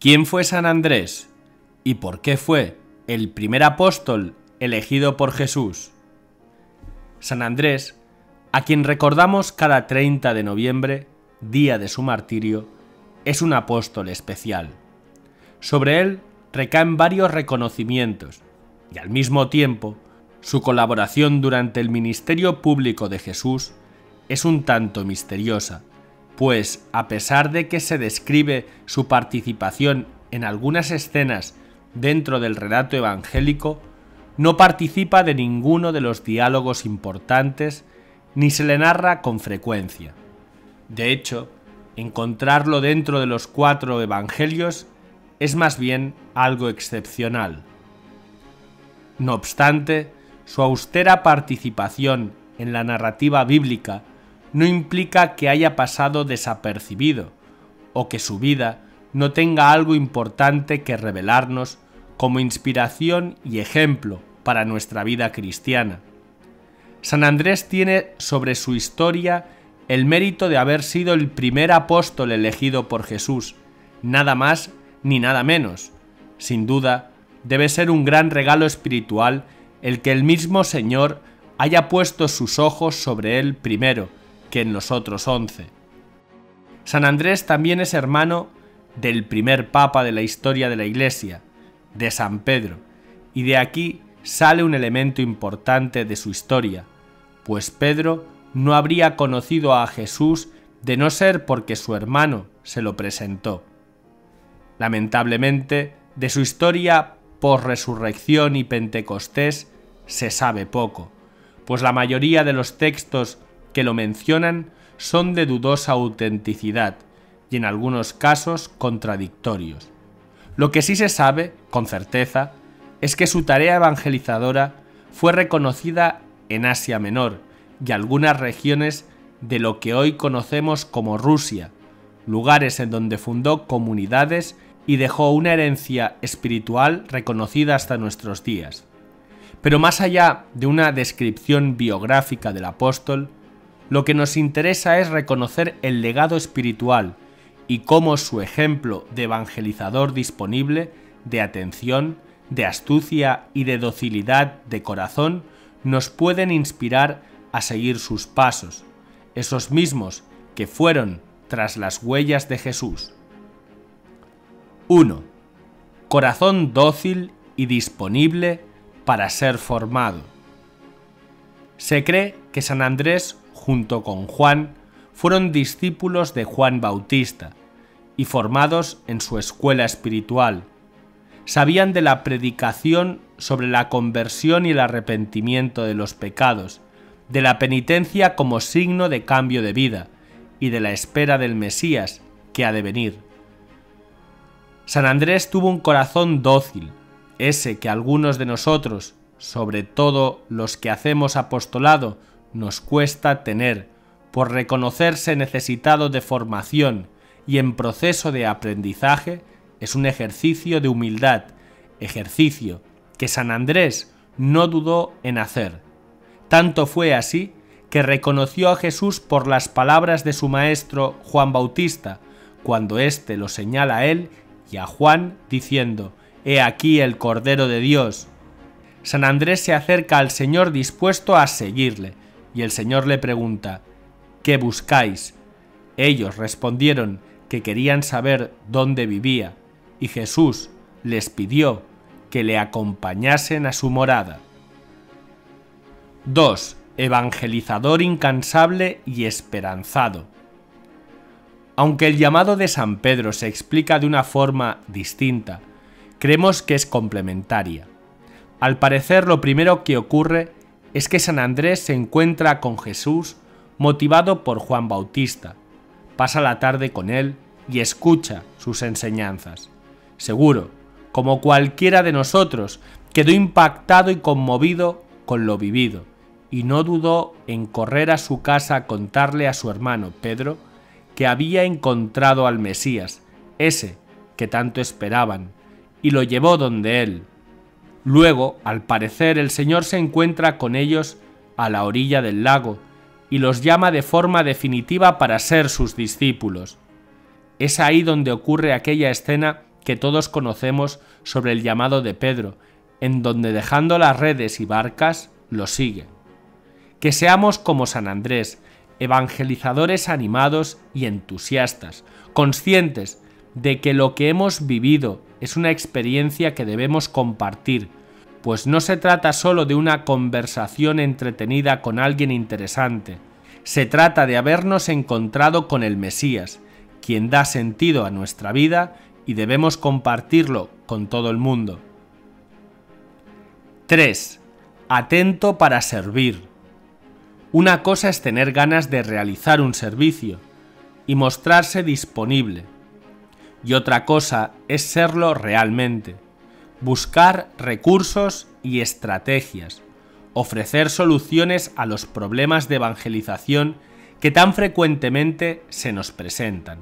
¿Quién fue San Andrés? ¿Y por qué fue el primer apóstol elegido por Jesús? San Andrés, a quien recordamos cada 30 de noviembre, día de su martirio, es un apóstol especial. Sobre él recaen varios reconocimientos y, al mismo tiempo, su colaboración durante el ministerio público de Jesús es un tanto misteriosa, pues a pesar de que se describe su participación en algunas escenas dentro del relato evangélico, no participa de ninguno de los diálogos importantes ni se le narra con frecuencia. De hecho, encontrarlo dentro de los 4 evangelios es más bien algo excepcional. No obstante, su austera participación en la narrativa bíblica no implica que haya pasado desapercibido o que su vida no tenga algo importante que revelarnos como inspiración y ejemplo para nuestra vida cristiana. San Andrés tiene sobre su historia el mérito de haber sido el primer apóstol elegido por Jesús, nada más ni nada menos. Sin duda, debe ser un gran regalo espiritual el que el mismo Señor haya puesto sus ojos sobre él primero que en los otros 11. San Andrés también es hermano del primer papa de la historia de la Iglesia, de San Pedro, y de aquí sale un elemento importante de su historia, pues Pedro no habría conocido a Jesús de no ser porque su hermano se lo presentó. Lamentablemente, de su historia posresurrección y Pentecostés se sabe poco, pues la mayoría de los textos que lo mencionan son de dudosa autenticidad y en algunos casos contradictorios. Lo que sí se sabe, con certeza, es que su tarea evangelizadora fue reconocida en Asia Menor y algunas regiones de lo que hoy conocemos como Rusia, lugares en donde fundó comunidades y dejó una herencia espiritual reconocida hasta nuestros días. Pero más allá de una descripción biográfica del apóstol, lo que nos interesa es reconocer el legado espiritual y cómo su ejemplo de evangelizador disponible, de atención, de astucia y de docilidad de corazón nos pueden inspirar a seguir sus pasos, esos mismos que fueron tras las huellas de Jesús. 1. Corazón dócil y disponible para ser formado. Se cree que San Andrés, junto con Juan, fueron discípulos de Juan Bautista y formados en su escuela espiritual. Sabían de la predicación sobre la conversión y el arrepentimiento de los pecados, de la penitencia como signo de cambio de vida y de la espera del Mesías que ha de venir. San Andrés tuvo un corazón dócil, ese que algunos de nosotros, sobre todo los que hacemos apostolado, nos cuesta tener por reconocerse necesitado de formación y en proceso de aprendizaje. Es un ejercicio de humildad, ejercicio que San Andrés no dudó en hacer. Tanto fue así que reconoció a Jesús por las palabras de su maestro Juan Bautista, cuando éste lo señala a él y a Juan diciendo: «He aquí el Cordero de Dios». San Andrés se acerca al Señor dispuesto a seguirle, y el Señor le pregunta: «¿Qué buscáis?». Ellos respondieron que querían saber dónde vivía, y Jesús les pidió que le acompañasen a su morada. 2. Evangelizador incansable y esperanzado. Aunque el llamado de San Pedro se explica de una forma distinta, creemos que es complementaria. Al parecer, lo primero que ocurre es que San Andrés se encuentra con Jesús motivado por Juan Bautista, pasa la tarde con él y escucha sus enseñanzas. Seguro, como cualquiera de nosotros, quedó impactado y conmovido con lo vivido, y no dudó en correr a su casa a contarle a su hermano Pedro que había encontrado al Mesías, ese que tanto esperaban, y lo llevó donde él. Luego, al parecer, el Señor se encuentra con ellos a la orilla del lago y los llama de forma definitiva para ser sus discípulos. Es ahí donde ocurre aquella escena que todos conocemos sobre el llamado de Pedro, en donde dejando las redes y barcas, lo sigue. Que seamos como San Andrés, evangelizadores animados y entusiastas, conscientes de que lo que hemos vivido es una experiencia que debemos compartir, pues no se trata solo de una conversación entretenida con alguien interesante, se trata de habernos encontrado con el Mesías, quien da sentido a nuestra vida y debemos compartirlo con todo el mundo. 3. Atento para servir. Una cosa es tener ganas de realizar un servicio y mostrarse disponible, y otra cosa es serlo realmente, buscar recursos y estrategias, ofrecer soluciones a los problemas de evangelización que tan frecuentemente se nos presentan.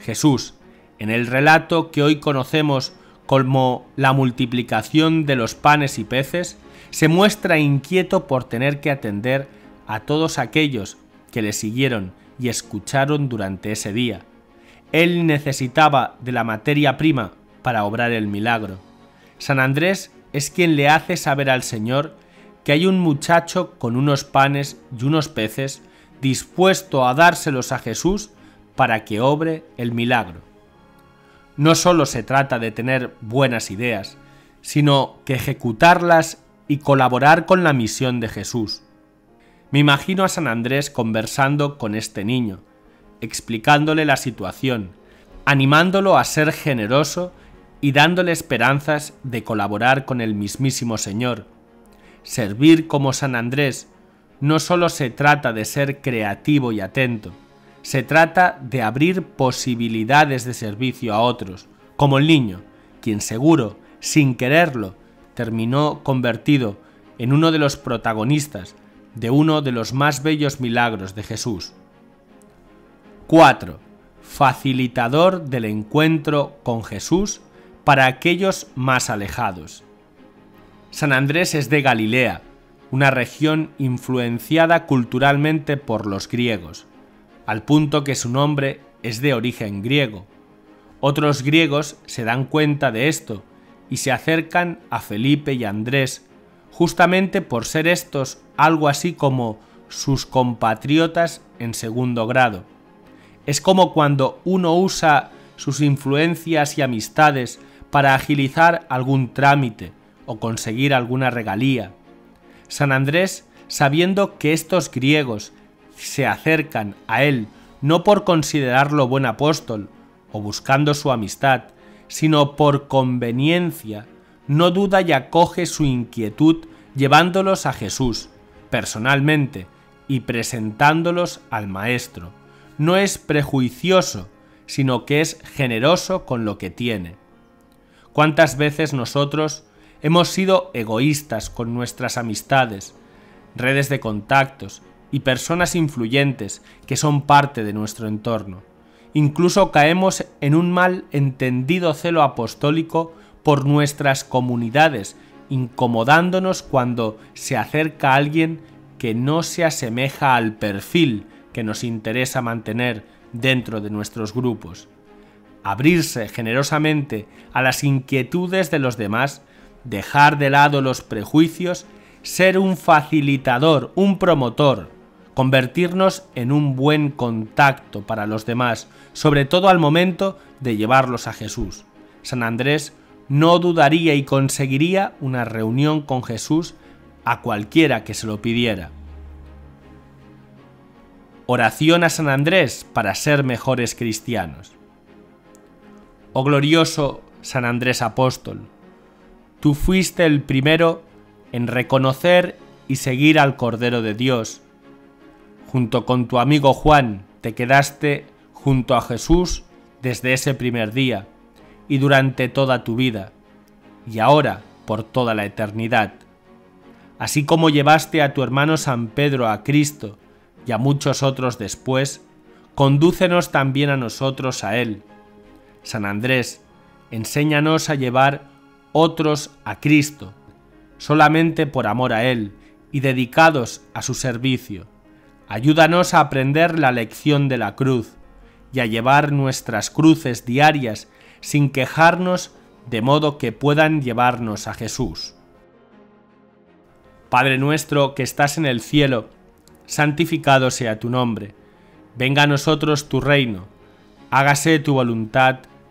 Jesús, en el relato que hoy conocemos como la multiplicación de los panes y peces, se muestra inquieto por tener que atender a todos aquellos que le siguieron y escucharon durante ese día. Él necesitaba de la materia prima para obrar el milagro. San Andrés es quien le hace saber al Señor que hay un muchacho con unos panes y unos peces dispuesto a dárselos a Jesús para que obre el milagro. No solo se trata de tener buenas ideas, sino que ejecutarlas y colaborar con la misión de Jesús. Me imagino a San Andrés conversando con este niño, explicándole la situación, animándolo a ser generoso y dándole esperanzas de colaborar con el mismísimo Señor. Servir como San Andrés no solo se trata de ser creativo y atento, se trata de abrir posibilidades de servicio a otros, como el niño, quien seguro, sin quererlo, terminó convertido en uno de los protagonistas de uno de los más bellos milagros de Jesús. 4. Facilitador del encuentro con Jesús para aquellos más alejados. San Andrés es de Galilea, una región influenciada culturalmente por los griegos, al punto que su nombre es de origen griego. Otros griegos se dan cuenta de esto y se acercan a Felipe y Andrés, justamente por ser estos algo así como sus compatriotas en segundo grado. Es como cuando uno usa sus influencias y amistades para agilizar algún trámite o conseguir alguna regalía. San Andrés, sabiendo que estos griegos se acercan a él no por considerarlo buen apóstol o buscando su amistad, sino por conveniencia, no duda y acoge su inquietud llevándolos a Jesús personalmente y presentándolos al Maestro. No es prejuicioso, sino que es generoso con lo que tiene. ¿Cuántas veces nosotros hemos sido egoístas con nuestras amistades, redes de contactos y personas influyentes que son parte de nuestro entorno? Incluso caemos en un mal entendido celo apostólico por nuestras comunidades, incomodándonos cuando se acerca alguien que no se asemeja al perfil que nos interesa mantener dentro de nuestros grupos. Abrirse generosamente a las inquietudes de los demás, dejar de lado los prejuicios, ser un facilitador, un promotor, convertirnos en un buen contacto para los demás, sobre todo al momento de llevarlos a Jesús. San Andrés no dudaría y conseguiría una reunión con Jesús a cualquiera que se lo pidiera. Oración a San Andrés para ser mejores cristianos. Oh glorioso San Andrés apóstol, tú fuiste el primero en reconocer y seguir al Cordero de Dios. Junto con tu amigo Juan te quedaste junto a Jesús desde ese primer día y durante toda tu vida, y ahora por toda la eternidad. Así como llevaste a tu hermano San Pedro a Cristo y a muchos otros después, condúcenos también a nosotros a Él. San Andrés, enséñanos a llevar otros a Cristo, solamente por amor a Él y dedicados a su servicio. Ayúdanos a aprender la lección de la cruz y a llevar nuestras cruces diarias sin quejarnos, de modo que puedan llevarnos a Jesús. Padre nuestro que estás en el cielo, santificado sea tu nombre. Venga a nosotros tu reino. Hágase tu voluntad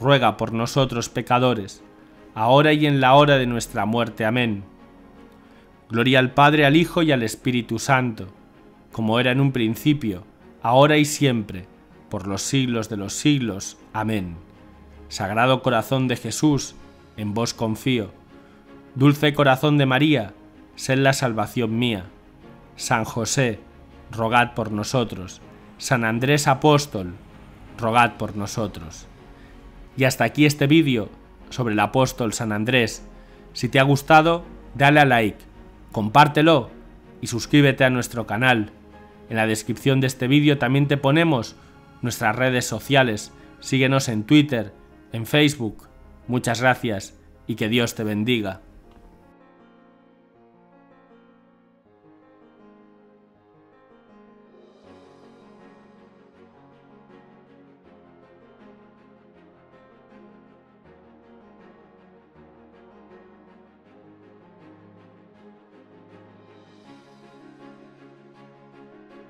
ruega por nosotros pecadores, ahora y en la hora de nuestra muerte. Amén. Gloria al Padre, al Hijo y al Espíritu Santo, como era en un principio, ahora y siempre, por los siglos de los siglos. Amén. Sagrado Corazón de Jesús, en vos confío. Dulce Corazón de María, sed la salvación mía. San José, rogad por nosotros. San Andrés Apóstol, rogad por nosotros. Y hasta aquí este vídeo sobre el apóstol San Andrés. Si te ha gustado, dale a like, compártelo y suscríbete a nuestro canal. En la descripción de este vídeo también te ponemos nuestras redes sociales. Síguenos en Twitter, en Facebook. Muchas gracias y que Dios te bendiga.